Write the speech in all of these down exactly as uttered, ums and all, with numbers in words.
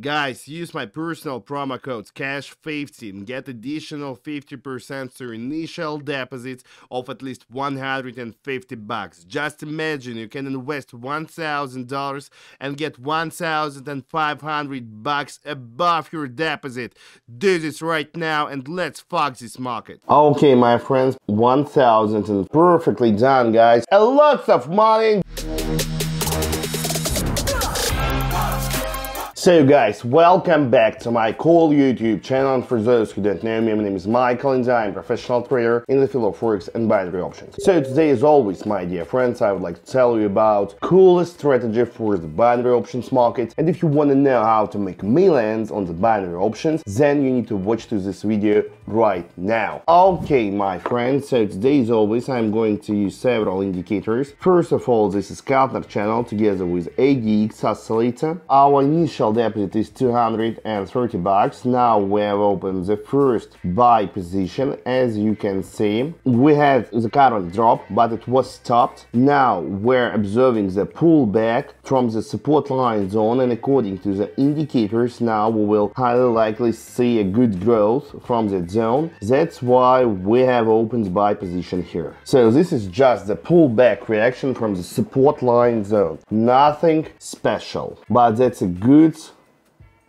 Guys, use my personal promo codes cash fifty and get additional fifty percent to initial deposits of at least one hundred fifty bucks. Just imagine you can invest one thousand dollars and get one thousand five hundred bucks above your deposit. Do this right now and let's fuck this market. Okay, my friends, one thousand is perfectly done, guys. And lots of money. So guys, welcome back to my cool YouTube channel, and for those who don't know me, my name is Michael and I'm a professional trader in the field of forex and binary options. So today, as always, my dear friends, I would like to tell you about coolest strategy for the binary options market, and if you want to know how to make millions on the binary options, then you need to watch to this video right now. Okay, my friends, so today, as always, I'm going to use several indicators. First of all, this is Keltner Channel together with A D X Oscillator. Our initial deposit is two hundred thirty bucks. Now we have opened the first buy position. As you can see, we had the current drop, but it was stopped. Now we're observing the pullback from the support line zone, and according to the indicators, now we will highly likely see a good growth from that zone. That's why we have opened buy position here. So this is just the pullback reaction from the support line zone, nothing special, but that's a good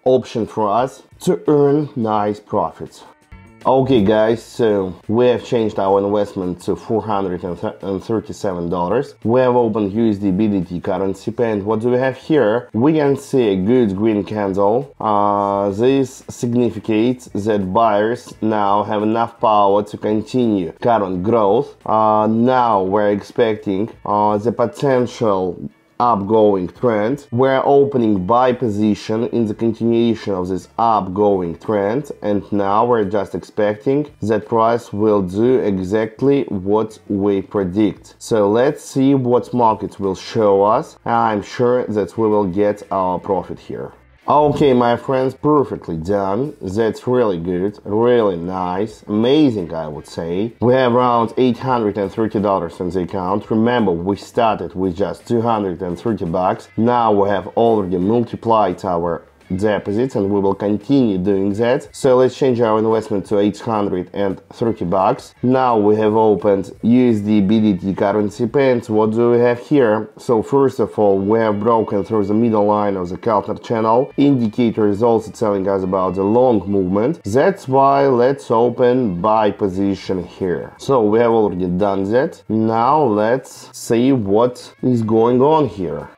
option for us to earn nice profits. Okay guys, so we have changed our investment to four hundred thirty-seven dollars. We have opened U S D B D T currency pair, and what do we have here? We can see a good green candle. Uh, this significates that buyers now have enough power to continue current growth. Uh, now we're expecting uh, the potential upgoing trend. We're opening buy position in the continuation of this upgoing trend, and now we're just expecting that price will do exactly what we predict. So let's see what markets will show us. I'm sure that we will get our profit here. Okay, my friends, perfectly done. That's really good, really nice, amazing, I would say. We have around eight hundred thirty dollars in the account. Remember, we started with just two hundred thirty bucks. Now we have already multiplied our deposits, and we will continue doing that. So let's change our investment to eight hundred thirty bucks. Now we have opened U S D B D T currency pair. What do we have here? So first of all, we have broken through the middle line of the Keltner Channel. Indicator is also telling us about the long movement. That's why let's open buy position here. So we have already done that. Now let's see what is going on here.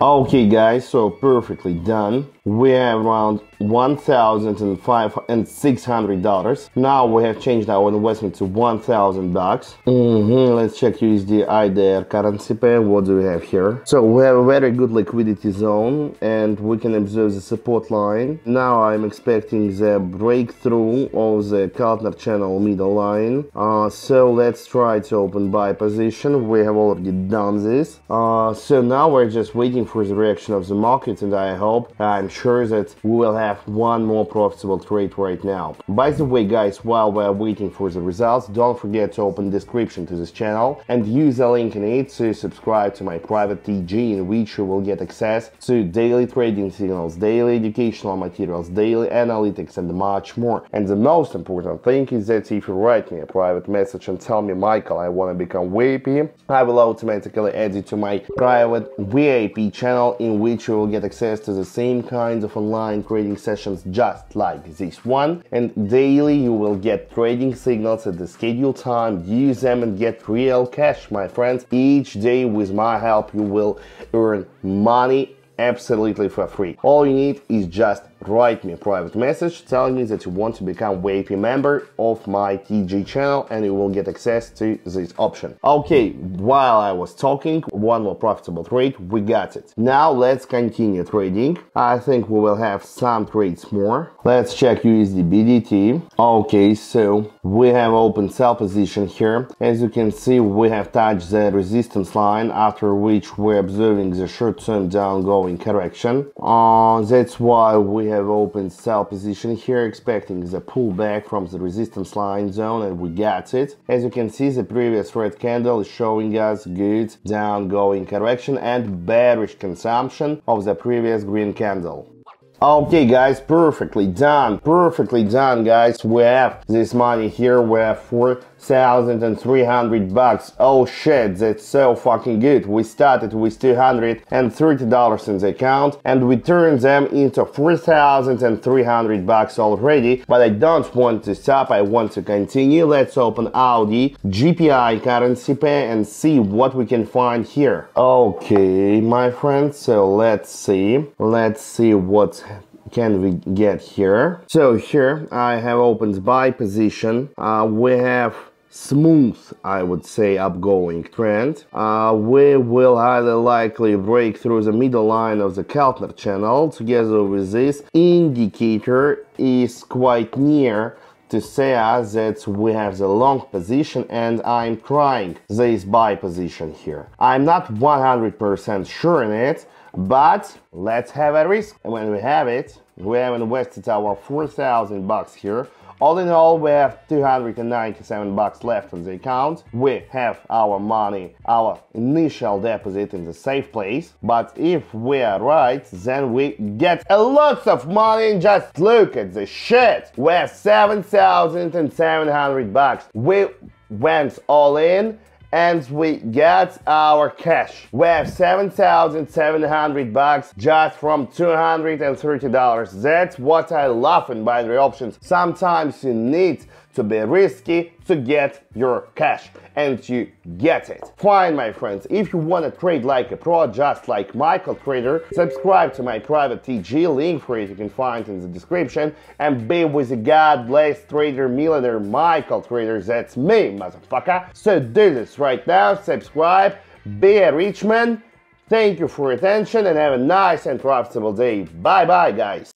Okay guys, so perfectly done. We have around one thousand five hundred six hundred dollars. Now we have changed our investment to one thousand bucks. Mm-hmm. Let's check U S D I D R currency pair. What do we have here? So we have a very good liquidity zone, and we can observe the support line. Now I'm expecting the breakthrough of the Keltner Channel middle line. Uh, so let's try to open buy position. We have already done this. Uh, so now we're just waiting for the reaction of the market, and I hope, I'm sure that we will have one more profitable trade right now. By the way guys, while we are waiting for the results, don't forget to open description to this channel and use the link in it to subscribe to my private T G, in which you will get access to daily trading signals, daily educational materials, daily analytics, and much more. And the most important thing is that if you write me a private message and tell me, Michael, I want to become V I P, I will automatically add you to my private V I P channel, in which you will get access to the same kinds of online trading sessions just like this one, and daily you will get trading signals at the scheduled time. Use them and get real cash, my friends. Each day with my help you will earn money absolutely for free. All you need is just write me a private message telling me that you want to become V I P member of my T G channel, and you will get access to this option. Okay, while I was talking, one more profitable trade, we got it. Now let's continue trading. I think we will have some trades more. Let's check U S D B D T. Okay, so we have open sell position here. As you can see, we have touched the resistance line, after which we're observing the short-term downgoing correction. Uh, that's why we have opened sell position here, expecting the pullback from the resistance line zone, and we got it. As you can see, the previous red candle is showing us good downgoing correction and bearish consumption of the previous green candle. Okay guys, perfectly done, perfectly done guys. We have this money here, we have four thousand three hundred bucks. Oh shit, that's so fucking good. We started with two hundred thirty dollars in the account and we turned them into four thousand three hundred bucks already, but I don't want to stop, I want to continue. Let's open Audi, G P I currency pair and see what we can find here. Okay my friends, so let's see, let's see what's happening. Can we get here? So here I have opened buy position. Uh, we have smooth, I would say, upgoing trend. Uh, we will highly likely break through the middle line of the Keltner channel. Together with this indicator is quite near to say us that we have the long position, and I'm trying this buy position here. I'm not one hundred percent sure in it, but let's have a risk. And when we have it, we have invested our four thousand bucks here. All in all, we have two hundred ninety-seven bucks left on the account. We have our money, our initial deposit in the safe place. But if we are right, then we get a lot of money. Just look at the shit. We have seven thousand seven hundred bucks. We went all in and we got our cash. We have seven thousand seven hundred bucks just from two hundred thirty dollars. That's what I love in binary options. Sometimes you need to be risky to get your cash, and you get it. Fine, my friends, if you want to trade like a pro, just like Michael Trader, subscribe to my private T G, link for it you can find in the description, and be with the God bless trader millionaire Michael Trader. That's me, motherfucker. So do this right now, subscribe, be a rich man. Thank you for your attention and have a nice and profitable day. Bye bye, guys.